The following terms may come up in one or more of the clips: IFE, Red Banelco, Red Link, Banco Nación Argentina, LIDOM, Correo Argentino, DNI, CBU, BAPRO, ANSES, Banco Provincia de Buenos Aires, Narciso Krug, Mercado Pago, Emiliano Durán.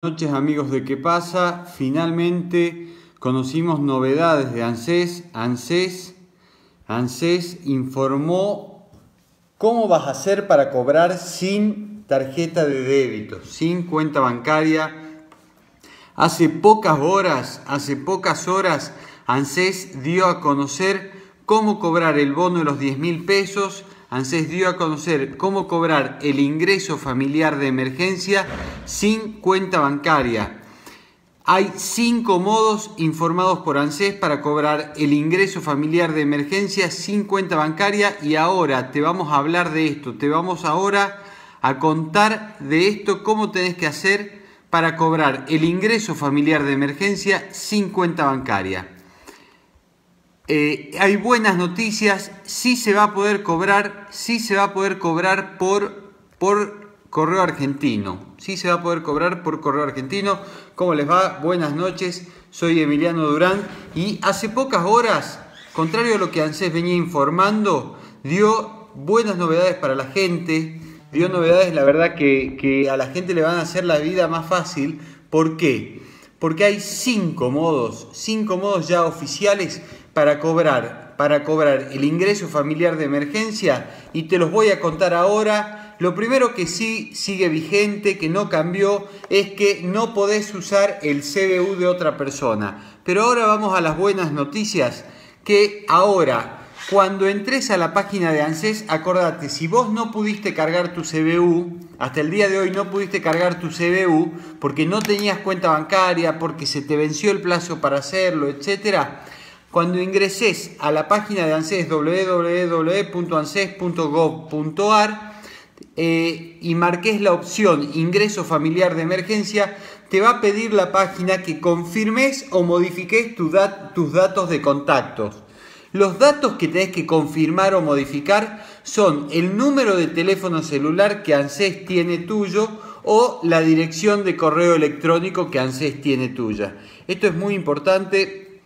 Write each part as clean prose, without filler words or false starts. Buenas noches amigos de ¿Qué pasa? Finalmente conocimos novedades de ANSES. ANSES informó cómo vas a hacer para cobrar sin tarjeta de débito, sin cuenta bancaria. Hace pocas horas, ANSES dio a conocer cómo cobrar el bono de los 10.000 pesos. ANSES dio a conocer cómo cobrar el ingreso familiar de emergencia sin cuenta bancaria. Hay 5 modos informados por ANSES para cobrar el ingreso familiar de emergencia sin cuenta bancaria, y ahora te vamos a hablar de esto. Te vamos ahora a contar de esto, cómo tenés que hacer para cobrar el ingreso familiar de emergencia sin cuenta bancaria. Hay buenas noticias, sí se va a poder cobrar por Correo Argentino. ¿Cómo les va? Buenas noches, soy Emiliano Durán y hace pocas horas, contrario a lo que ANSES venía informando, dio buenas novedades para la gente. Dio novedades, la verdad, que a la gente le van a hacer la vida más fácil. ¿Por qué? Porque hay 5 modos ya oficiales para cobrar el ingreso familiar de emergencia, y te los voy a contar ahora. Lo primero que sí sigue vigente, que no cambió, es que no podés usar el CBU de otra persona. Pero ahora vamos a las buenas noticias, que ahora, cuando entres a la página de ANSES, acordate, si vos no pudiste cargar tu CBU, hasta el día de hoy no pudiste cargar tu CBU, porque no tenías cuenta bancaria, porque se te venció el plazo para hacerlo, etcétera, cuando ingreses a la página de ANSES, www.anses.gov.ar, y marques la opción ingreso familiar de emergencia, te va a pedir la página que confirmes o modifiques tus datos de contactos. Los datos que tenés que confirmar o modificar son el número de teléfono celular que ANSES tiene tuyo, o la dirección de correo electrónico que ANSES tiene tuya. Esto es muy importante.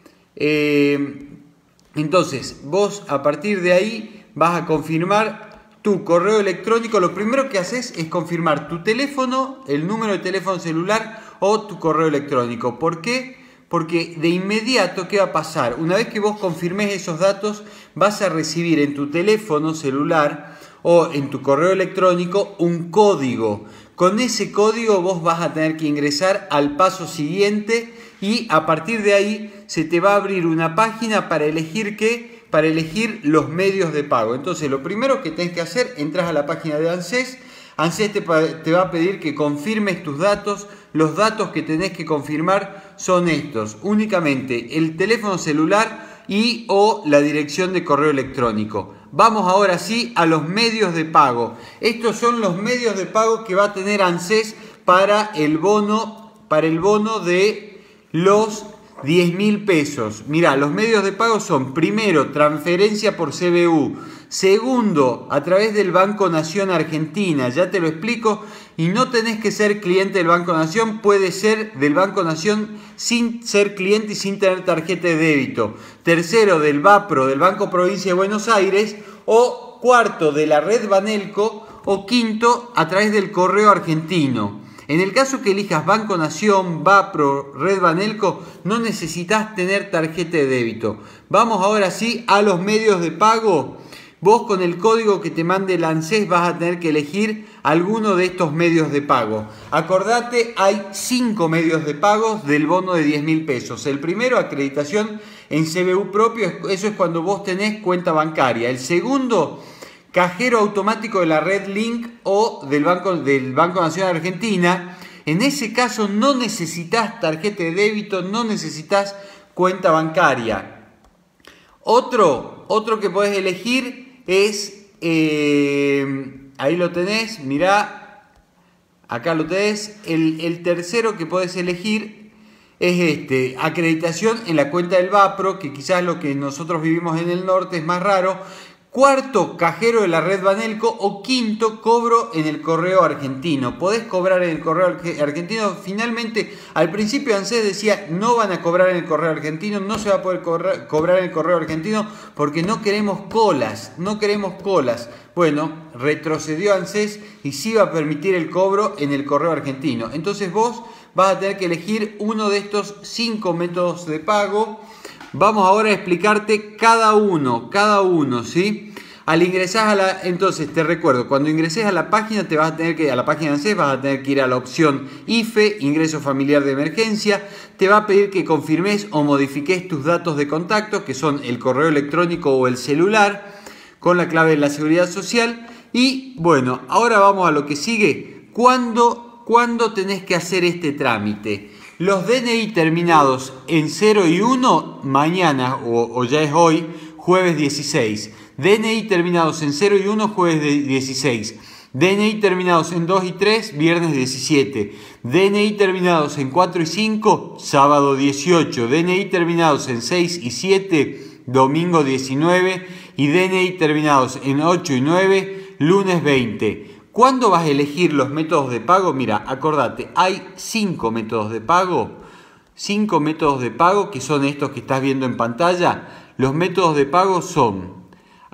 Entonces vos, a partir de ahí, vas a confirmar tu correo electrónico. Lo primero que haces es confirmar tu teléfono, el número de teléfono celular o tu correo electrónico. ¿Por qué? Porque de inmediato, ¿qué va a pasar? Una vez que vos confirmes esos datos, vas a recibir en tu teléfono celular o en tu correo electrónico un código. Con ese código vos vas a tener que ingresar al paso siguiente, y a partir de ahí se te va a abrir una página para elegir qué, para elegir los medios de pago. Entonces lo primero que tenés que hacer, entras a la página de ANSES. ANSES te va a pedir que confirmes tus datos. Los datos que tenés que confirmar son estos, únicamente el teléfono celular y o la dirección de correo electrónico. Vamos ahora sí a los medios de pago. Estos son los medios de pago que va a tener ANSES para el bono de los 10.000 pesos. Mirá, los medios de pago son: primero, transferencia por CBU; segundo, a través del Banco Nación Argentina, ya te lo explico, y no tenés que ser cliente del Banco Nación, puede ser del Banco Nación sin ser cliente y sin tener tarjeta de débito; tercero, del BAPRO, del Banco Provincia de Buenos Aires; o cuarto, de la Red Banelco; o quinto, a través del Correo Argentino. En el caso que elijas Banco Nación, BAPRO, Red Banelco, no necesitas tener tarjeta de débito. Vamos ahora sí a los medios de pago. Vos, con el código que te mande el ANSES, vas a tener que elegir alguno de estos medios de pago. Acordate, hay 5 medios de pago del bono de 10.000 pesos. El primero, acreditación en CBU propio, eso es cuando vos tenés cuenta bancaria. El segundo, cajero automático de la Red Link o del Banco Nación Argentina. En ese caso no necesitas tarjeta de débito, no necesitas cuenta bancaria. Otro que podés elegir es, ahí lo tenés, mirá, acá lo tenés. El tercero que podés elegir es este, acreditación en la cuenta del BAPRO, que quizás lo que nosotros vivimos en el norte es más raro. Cuarto, cajero de la Red Banelco. O quinto, cobro en el Correo Argentino. Podés cobrar en el Correo Argentino. Finalmente, al principio ANSES decía no van a cobrar en el Correo Argentino, no se va a poder cobrar en el Correo Argentino porque no queremos colas. Bueno, retrocedió ANSES y sí va a permitir el cobro en el Correo Argentino. Entonces vos vas a tener que elegir uno de estos 5 métodos de pago. Vamos ahora a explicarte cada uno, ¿sí? Al ingresar a la... Entonces, te recuerdo, cuando ingreses a la página, te vas a tener que... A la página de ANSES vas a tener que ir a la opción IFE, Ingreso Familiar de Emergencia. Te va a pedir que confirmes o modifiques tus datos de contacto, que son el correo electrónico o el celular, con la clave de la seguridad social. Y, bueno, ahora vamos a lo que sigue. ¿Cuándo tenés que hacer este trámite? Los DNI terminados en 0 y 1, mañana, o ya es hoy, jueves 16. DNI terminados en 0 y 1, jueves 16. DNI terminados en 2 y 3, viernes 17. DNI terminados en 4 y 5, sábado 18. DNI terminados en 6 y 7, domingo 19. Y DNI terminados en 8 y 9, lunes 20. ¿Cuándo vas a elegir los métodos de pago? Mira, acordate, hay 5 métodos de pago. 5 métodos de pago que son estos que estás viendo en pantalla. Los métodos de pago son...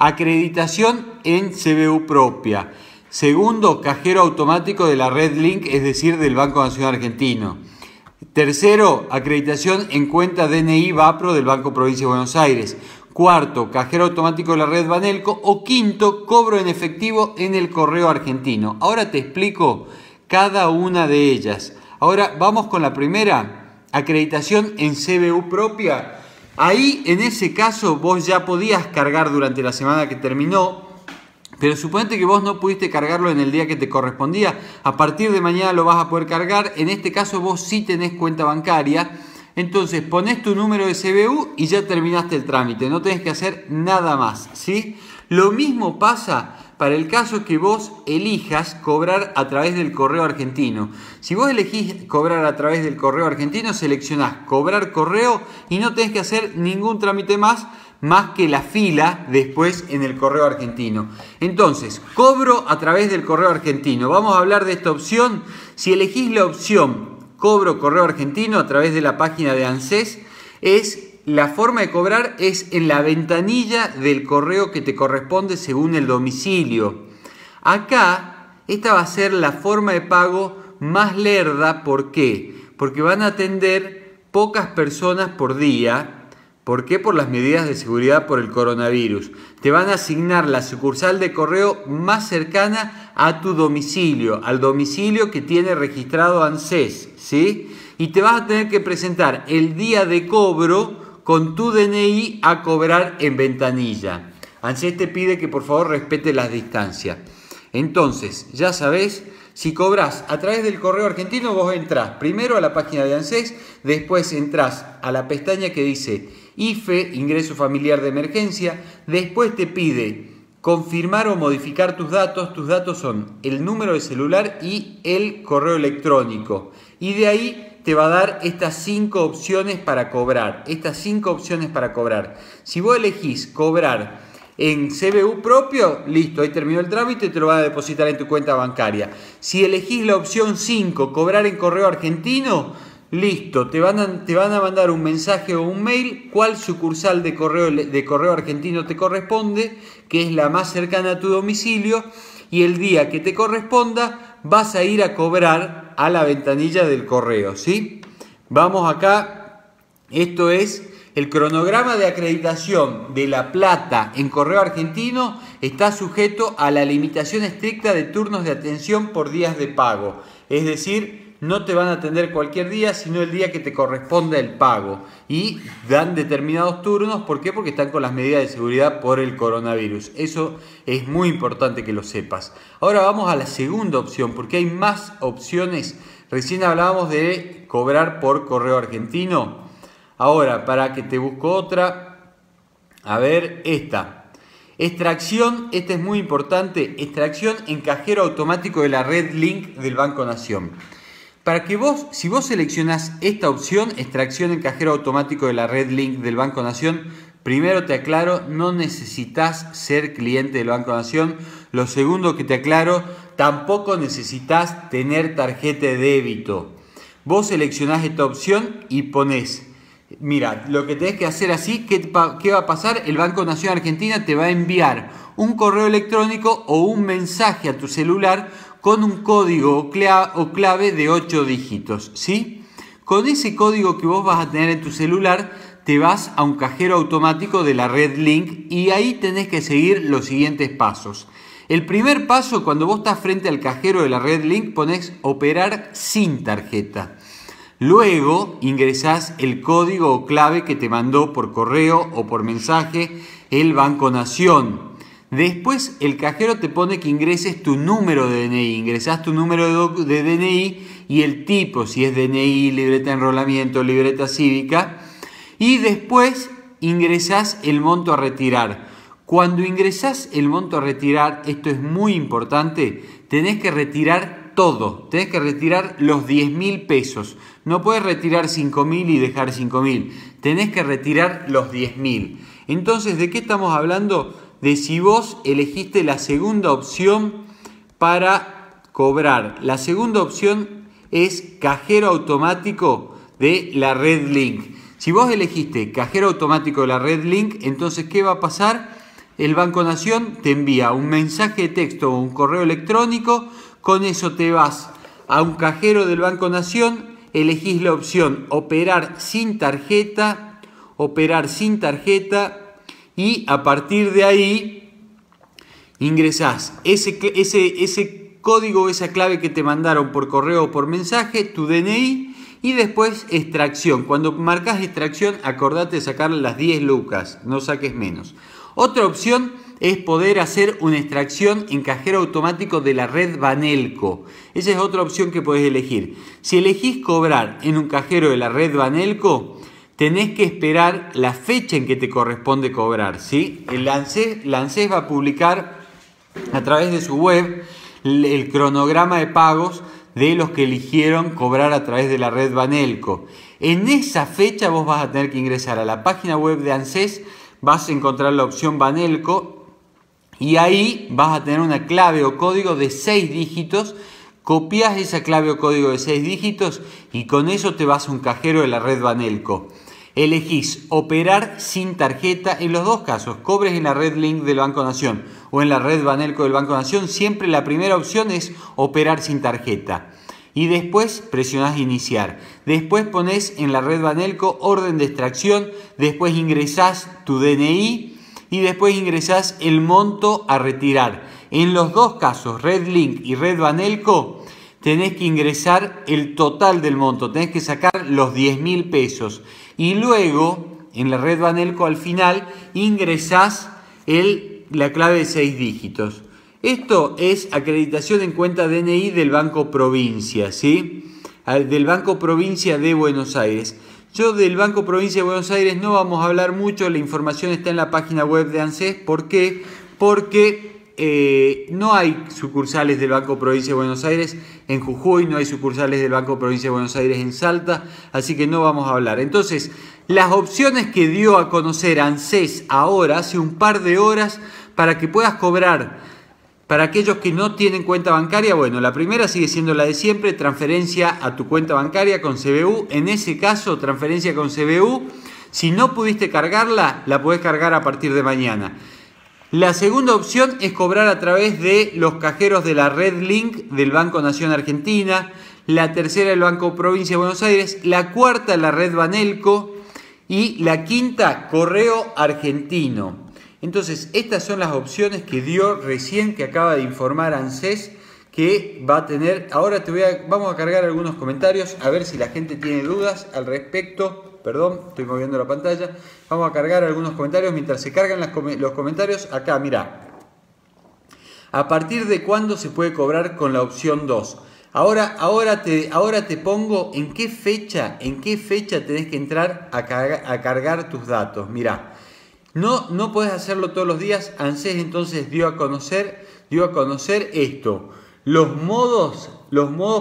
Acreditación en CBU propia. Segundo, cajero automático de la Red Link, es decir, del Banco Nación Argentino. Tercero, acreditación en cuenta DNI BAPRO del Banco Provincia de Buenos Aires. Cuarto, cajero automático de la Red Banelco. O quinto, cobro en efectivo en el Correo Argentino. Ahora te explico cada una de ellas. Ahora vamos con la primera, acreditación en CBU propia. Ahí, en ese caso, vos ya podías cargar durante la semana que terminó, pero suponete que vos no pudiste cargarlo en el día que te correspondía. A partir de mañana lo vas a poder cargar. En este caso, vos sí tenés cuenta bancaria. Entonces, ponés tu número de CBU y ya terminaste el trámite. No tenés que hacer nada más, ¿sí? Lo mismo pasa para el caso que vos elijas cobrar a través del Correo Argentino. Si vos elegís cobrar a través del Correo Argentino, seleccionás cobrar correo y no tenés que hacer ningún trámite más que la fila después en el Correo Argentino. Entonces, cobro a través del Correo Argentino. Vamos a hablar de esta opción. Si elegís la opción cobro Correo Argentino a través de la página de ANSES, la forma de cobrar es en la ventanilla del correo que te corresponde según el domicilio. Acá, esta va a ser la forma de pago más lerda. ¿Por qué? Porque van a atender pocas personas por día. ¿Por qué? Por las medidas de seguridad por el coronavirus. Te van a asignar la sucursal de correo más cercana a tu domicilio, al domicilio que tiene registrado ANSES, ¿sí? Y te vas a tener que presentar el día de cobro con tu DNI a cobrar en ventanilla. ANSES te pide que por favor respete las distancias. Entonces, ya sabés, si cobras a través del Correo Argentino, vos entrás primero a la página de ANSES, después entrás a la pestaña que dice IFE, Ingreso Familiar de Emergencia, después te pide confirmar o modificar tus datos. Tus datos son el número de celular y el correo electrónico. Y de ahí te va a dar estas 5 opciones para cobrar. Estas 5 opciones para cobrar. Si vos elegís cobrar en CBU propio, listo, ahí terminó el trámite y te lo van a depositar en tu cuenta bancaria. Si elegís la opción 5, cobrar en Correo Argentino, listo, te van a mandar un mensaje o un mail cuál sucursal de correo Argentino te corresponde, que es la más cercana a tu domicilio, y el día que te corresponda vas a ir a cobrar a la ventanilla del correo, ¿sí? Vamos acá, esto es el cronograma de acreditación de la plata en Correo Argentino. Está sujeto a la limitación estricta de turnos de atención por días de pago, es decir, no te van a atender cualquier día, sino el día que te corresponda el pago, y dan determinados turnos. ¿Por qué? Porque están con las medidas de seguridad por el coronavirus. Eso es muy importante que lo sepas. Ahora vamos a la segunda opción, porque hay más opciones. Recién hablábamos de cobrar por Correo Argentino. Ahora, para que te busco otra, a ver, esta. Extracción, esta es muy importante, extracción en cajero automático de la Red Link del Banco Nación. Para que vos, si vos seleccionás esta opción, extracción en cajero automático de la Red Link del Banco Nación, primero te aclaro, no necesitas ser cliente del Banco Nación. Lo segundo que te aclaro, tampoco necesitas tener tarjeta de débito. Vos seleccionás esta opción y ponés, mira, lo que tenés que hacer así, ¿qué va a pasar? El Banco Nación Argentina te va a enviar un correo electrónico o un mensaje a tu celular con un código o clave de 8 dígitos, ¿sí? Con ese código que vos vas a tener en tu celular, te vas a un cajero automático de la Red Link y ahí tenés que seguir los siguientes pasos. El primer paso, cuando vos estás frente al cajero de la Red Link, ponés operar sin tarjeta. Luego ingresás el código o clave que te mandó por correo o por mensaje el Banco Nación. Después el cajero te pone que ingreses tu número de DNI, ingresás tu número de DNI y el tipo, si es DNI, libreta de enrolamiento, libreta cívica, y después ingresás el monto a retirar. Cuando ingresás el monto a retirar, esto es muy importante, tenés que retirar todo, tenés que retirar los 10.000 pesos. No puedes retirar 5.000 y dejar 5.000, tenés que retirar los 10.000. Entonces, ¿de qué estamos hablando? De si vos elegiste la segunda opción para cobrar. La segunda opción es cajero automático de la Red Link. Si vos elegiste cajero automático de la Red Link, entonces ¿qué va a pasar? El Banco Nación te envía un mensaje de texto o un correo electrónico. Con eso te vas a un cajero del Banco Nación, elegís la opción operar sin tarjeta, y a partir de ahí ingresás ese código o esa clave que te mandaron por correo o por mensaje, tu DNI, y después extracción. Cuando marcas extracción, acordate de sacar las 10 lucas, no saques menos. Otra opción es poder hacer una extracción en cajero automático de la Red Banelco. Esa es otra opción que podés elegir. Si elegís cobrar en un cajero de la Red Banelco, tenés que esperar la fecha en que te corresponde cobrar, ¿sí? La ANSES va a publicar a través de su web el cronograma de pagos de los que eligieron cobrar a través de la Red Banelco. En esa fecha vos vas a tener que ingresar a la página web de ANSES, vas a encontrar la opción Banelco y ahí vas a tener una clave o código de 6 dígitos. Copias esa clave o código de 6 dígitos y con eso te vas a un cajero de la Red Banelco. Elegís operar sin tarjeta en los dos casos, cobres en la Red Link del Banco Nación o en la Red Banelco del Banco Nación, siempre la primera opción es operar sin tarjeta. Y después presionás iniciar, después pones en la Red Banelco orden de extracción, después ingresás tu DNI y después ingresás el monto a retirar. En los dos casos, Red Link y Red Banelco, tenés que ingresar el total del monto, tenés que sacar los 10.000 pesos. Y luego, en la Red Banelco, al final, ingresás la clave de 6 dígitos. Esto es acreditación en cuenta DNI del Banco Provincia, ¿sí? Del Banco Provincia de Buenos Aires. Yo del Banco Provincia de Buenos Aires no vamos a hablar mucho, la información está en la página web de ANSES. ¿Por qué? Porque no hay sucursales del Banco Provincia de Buenos Aires en Jujuy, no hay sucursales del Banco Provincia de Buenos Aires en Salta, así que no vamos a hablar. Entonces, las opciones que dio a conocer ANSES ahora, hace un par de horas, para que puedas cobrar para aquellos que no tienen cuenta bancaria, bueno, la primera sigue siendo la de siempre, transferencia a tu cuenta bancaria con CBU. En ese caso, transferencia con CBU, si no pudiste cargarla, la podés cargar a partir de mañana. La segunda opción es cobrar a través de los cajeros de la Red Link del Banco Nación Argentina, la tercera del Banco Provincia de Buenos Aires, la cuarta la Red Banelco y la quinta Correo Argentino. Entonces, estas son las opciones que dio recién, que acaba de informar ANSES, que va a tener. Ahora vamos a cargar algunos comentarios, a ver si la gente tiene dudas al respecto. Perdón, estoy moviendo la pantalla. Vamos a cargar algunos comentarios. Mientras se cargan los comentarios, acá, mirá. ¿A partir de cuándo se puede cobrar con la opción 2? Ahora te pongo en qué fecha tenés que entrar a cargar tus datos. Mirá, no podés hacerlo todos los días. ANSES entonces dio a conocer esto. Los modos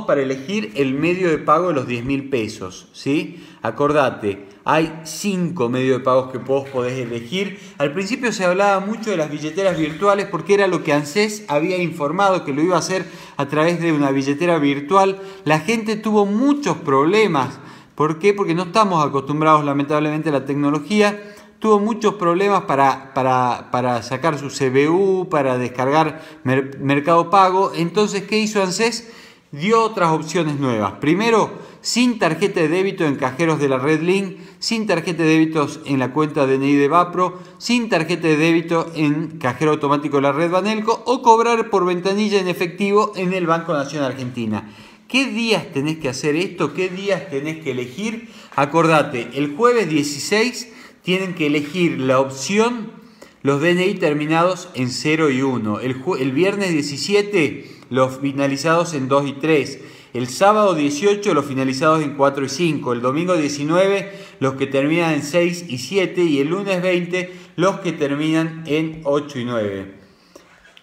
para elegir el medio de pago de los 10.000 pesos, ¿sí? Acordate, hay 5 medios de pagos que vos podés elegir. Al principio se hablaba mucho de las billeteras virtuales porque era lo que ANSES había informado que lo iba a hacer a través de una billetera virtual. La gente tuvo muchos problemas. ¿Por qué? Porque no estamos acostumbrados lamentablemente a la tecnología. Tuvo muchos problemas para sacar su CBU, para descargar Mercado Pago. Entonces, ¿qué hizo ANSES? Dio otras opciones nuevas. Primero, sin tarjeta de débito en cajeros de la Red Link, sin tarjeta de débitos en la cuenta DNI de BAPRO, sin tarjeta de débito en cajero automático de la Red Banelco o cobrar por ventanilla en efectivo en el Banco Nación Argentina. ¿Qué días tenés que hacer esto? ¿Qué días tenés que elegir? Acordate, el jueves 16 tienen que elegir la opción los DNI terminados en 0 y 1. El viernes 17 los finalizados en 2 y 3. El sábado 18 los finalizados en 4 y 5. El domingo 19 los que terminan en 6 y 7. Y el lunes 20 los que terminan en 8 y 9.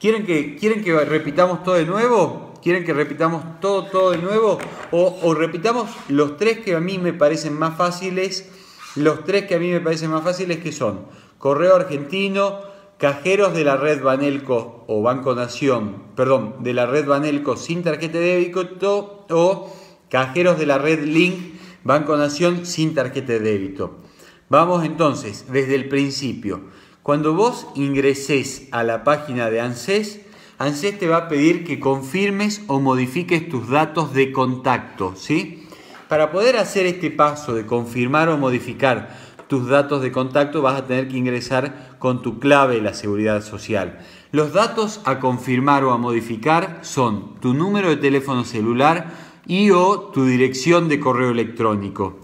¿Quieren que repitamos todo de nuevo? ¿Quieren que repitamos todo de nuevo? O repitamos los tres que a mí me parecen más fáciles. Los tres que a mí me parecen más fáciles, que son Correo Argentino, cajeros de la Red Banelco o Banco Nación, perdón, de la Red Banelco sin tarjeta de débito, o cajeros de la Red Link, Banco Nación sin tarjeta de débito. Vamos entonces desde el principio. Cuando vos ingresés a la página de ANSES, ANSES te va a pedir que confirmes o modifiques tus datos de contacto, ¿sí? Para poder hacer este paso de confirmar o modificar tus datos de contacto, vas a tener que ingresar con tu clave de la Seguridad Social. Los datos a confirmar o a modificar son tu número de teléfono celular y o tu dirección de correo electrónico.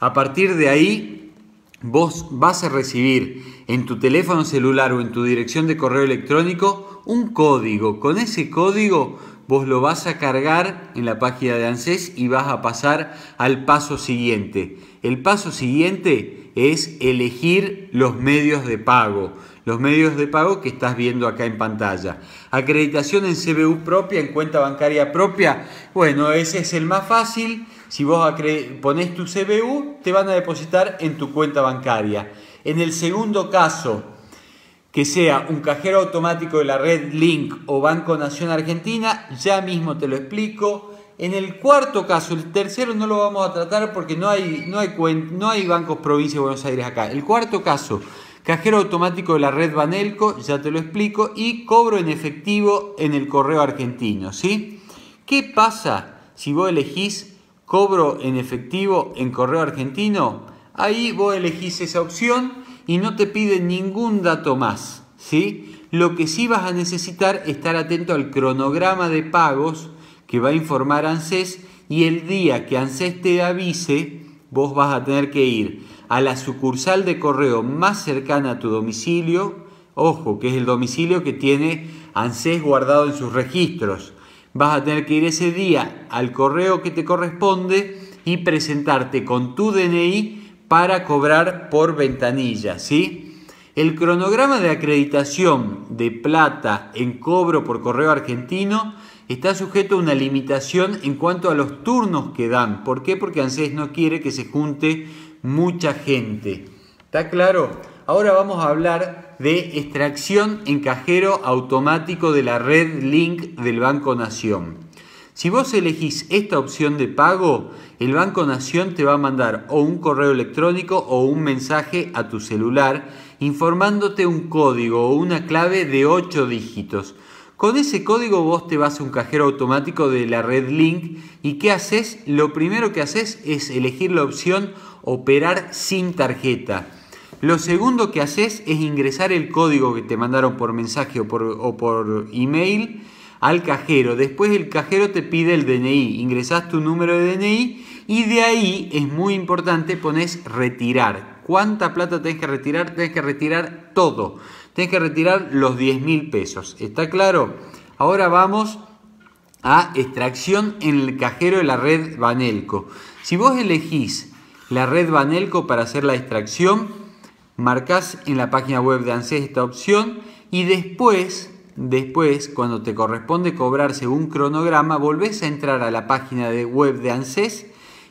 A partir de ahí, vos vas a recibir en tu teléfono celular o en tu dirección de correo electrónico un código. Con ese código vos lo vas a cargar en la página de ANSES y vas a pasar al paso siguiente. El paso siguiente es elegir los medios de pago. Los medios de pago que estás viendo acá en pantalla. Acreditación en CBU propia, en cuenta bancaria propia. Bueno, ese es el más fácil. Si vos ponés tu CBU, te van a depositar en tu cuenta bancaria. En el segundo caso, que sea un cajero automático de la Red Link o Banco Nación Argentina, ya mismo te lo explico. En el cuarto caso, el tercero no lo vamos a tratar porque no hay bancos Provincia de Buenos Aires acá. El cuarto caso, cajero automático de la Red Banelco, ya te lo explico, y cobro en efectivo en el Correo Argentino, ¿sí? ¿Qué pasa si vos elegís cobro en efectivo en Correo Argentino? Ahí vos elegís esa opción y no te piden ningún dato más, ¿sí? Lo que sí vas a necesitar es estar atento al cronograma de pagos que va a informar ANSES, y el día que ANSES te avise, vos vas a tener que ir a la sucursal de correo más cercana a tu domicilio. Ojo, que es el domicilio que tiene ANSES guardado en sus registros. Vas a tener que ir ese día al correo que te corresponde y presentarte con tu DNI para cobrar por ventanilla, ¿sí? El cronograma de acreditación de plata en cobro por Correo Argentino está sujeto a una limitación en cuanto a los turnos que dan. ¿Por qué? Porque ANSES no quiere que se junte mucha gente. ¿Está claro? Ahora vamos a hablar de extracción en cajero automático de la Red Link del Banco Nación. Si vos elegís esta opción de pago, el Banco Nación te va a mandar o un correo electrónico o un mensaje a tu celular informándote un código o una clave de 8 dígitos. Con ese código vos te vas a un cajero automático de la Red Link y ¿qué haces? Lo primero que haces es elegir la opción operar sin tarjeta. Lo segundo que haces es ingresar el código que te mandaron por mensaje o por email al cajero. Después el cajero te pide el DNI, ingresás tu número de DNI y de ahí es muy importante, pones retirar. ¿Cuánta plata tenés que retirar? Tenés que retirar todo. Tenés que retirar los 10.000 pesos. ¿Está claro? Ahora vamos a extracción en el cajero de la Red Banelco. Si vos elegís la Red Banelco para hacer la extracción, marcás en la página web de ANSES esta opción y después, cuando te corresponde cobrar según cronograma, volvés a entrar a la página de web de ANSES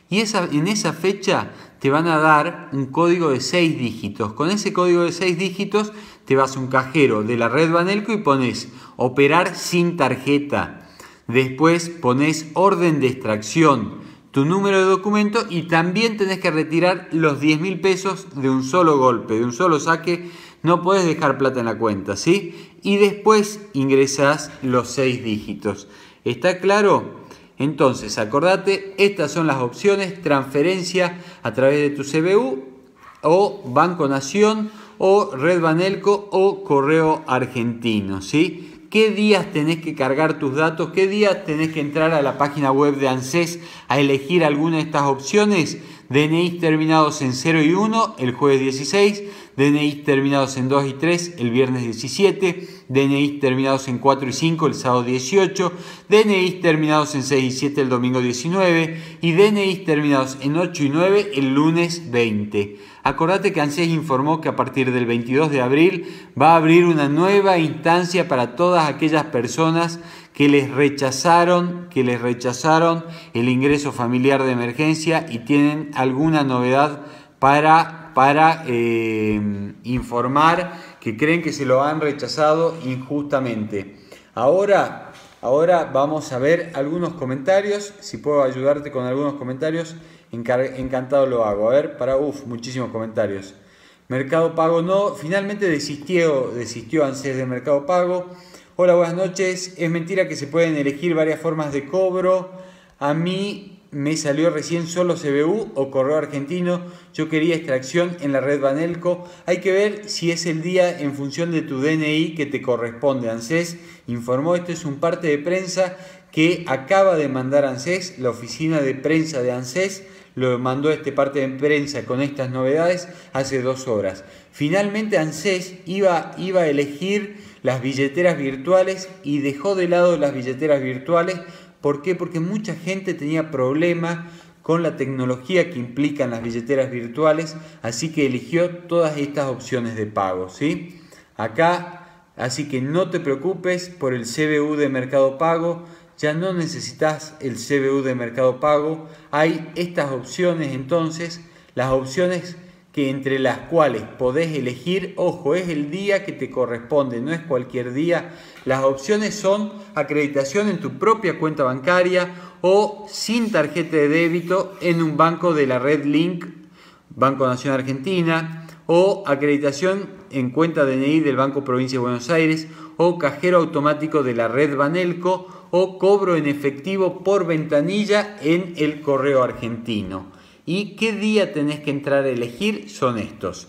y en esa fecha te van a dar un código de 6 dígitos. Con ese código de 6 dígitos te vas a un cajero de la Red Banelco y pones operar sin tarjeta. Después pones orden de extracción, tu número de documento y también tenés que retirar los 10.000 pesos de un solo golpe, de un solo saque. No podés dejar plata en la cuenta, ¿sí? Y después ingresás los 6 dígitos. ¿Está claro? Entonces, acordate, estas son las opciones: transferencia a través de tu CBU o Banco Nación o Red Banelco o Correo Argentino, ¿sí? ¿Qué días tenés que cargar tus datos? ¿Qué días tenés que entrar a la página web de ANSES a elegir alguna de estas opciones? DNI terminados en 0 y 1 el jueves 16, DNI terminados en 2 y 3 el viernes 17, DNI terminados en 4 y 5 el sábado 18, DNI terminados en 6 y 7 el domingo 19 y DNI terminados en 8 y 9 el lunes 20. Acordate que ANSES informó que a partir del 22 de abril va a abrir una nueva instancia para todas aquellas personas que les rechazaron el ingreso familiar de emergencia y tienen alguna novedad para informar, que creen que se lo han rechazado injustamente. Ahora vamos a ver algunos comentarios. Si puedo ayudarte con algunos comentarios, encantado lo hago. A ver, muchísimos comentarios. Mercado Pago no, finalmente desistió ANSES de Mercado Pago. Hola, buenas noches. Es mentira que se pueden elegir varias formas de cobro. A mí me salió recién solo CBU o Correo Argentino. Yo quería extracción en la red Banelco. Hay que ver si es el día en función de tu DNI que te corresponde. ANSES informó, esto es un parte de prensa que acaba de mandar ANSES, la oficina de prensa de ANSES. Lo mandó este parte de prensa con estas novedades hace 2 horas. Finalmente ANSES iba a elegir las billeteras virtuales y dejó de lado las billeteras virtuales. ¿Por qué? Porque mucha gente tenía problemas con la tecnología que implican las billeteras virtuales, así que eligió todas estas opciones de pago, ¿sí? Acá, así que no te preocupes por el CBU de Mercado Pago. Ya no necesitas el CBU de Mercado Pago. Hay estas opciones, entonces, las opciones que entre las cuales podés elegir. Ojo, es el día que te corresponde, no es cualquier día. Las opciones son acreditación en tu propia cuenta bancaria o sin tarjeta de débito en un banco de la Red Link, Banco Nación Argentina, o acreditación en cuenta DNI del Banco Provincia de Buenos Aires o cajero automático de la Red Banelco, o cobro en efectivo por ventanilla en el Correo Argentino. ¿Y qué día tenés que entrar a elegir? Son estos: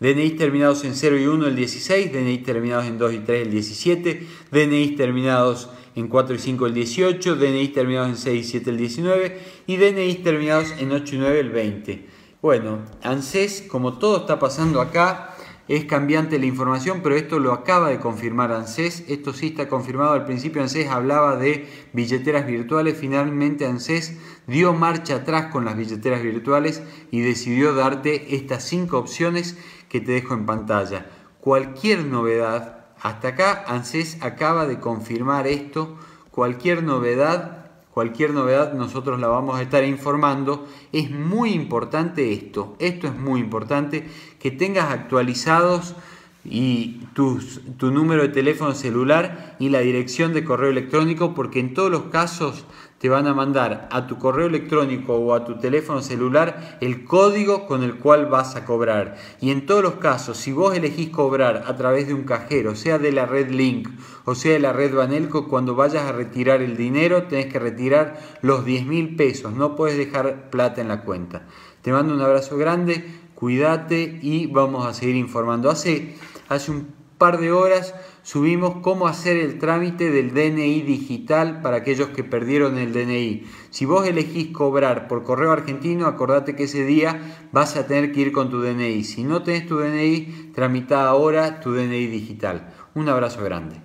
DNI terminados en 0 y 1 el 16, DNI terminados en 2 y 3 el 17, DNI terminados en 4 y 5 el 18, DNI terminados en 6 y 7 el 19 y DNI terminados en 8 y 9 el 20. Bueno, ANSES, como todo está pasando acá, es cambiante la información, pero esto lo acaba de confirmar ANSES. Esto sí está confirmado. Al principio ANSES hablaba de billeteras virtuales. Finalmente ANSES dio marcha atrás con las billeteras virtuales y decidió darte estas 5 opciones que te dejo en pantalla. Cualquier novedad, hasta acá ANSES acaba de confirmar esto, cualquier novedad nosotros la vamos a estar informando. Es muy importante esto es muy importante que tengas actualizados y tu número de teléfono celular y la dirección de correo electrónico, porque en todos los casos te van a mandar a tu correo electrónico o a tu teléfono celular el código con el cual vas a cobrar. Y en todos los casos, si vos elegís cobrar a través de un cajero, sea de la Red Link o sea de la Red Banelco, cuando vayas a retirar el dinero tenés que retirar los 10.000 pesos. No podés dejar plata en la cuenta. Te mando un abrazo grande, cuídate y vamos a seguir informando. Hace un par de horas subimos cómo hacer el trámite del DNI digital para aquellos que perdieron el DNI. Si vos elegís cobrar por Correo Argentino, acordate que ese día vas a tener que ir con tu DNI. Si no tenés tu DNI, tramitá ahora tu DNI digital. Un abrazo grande.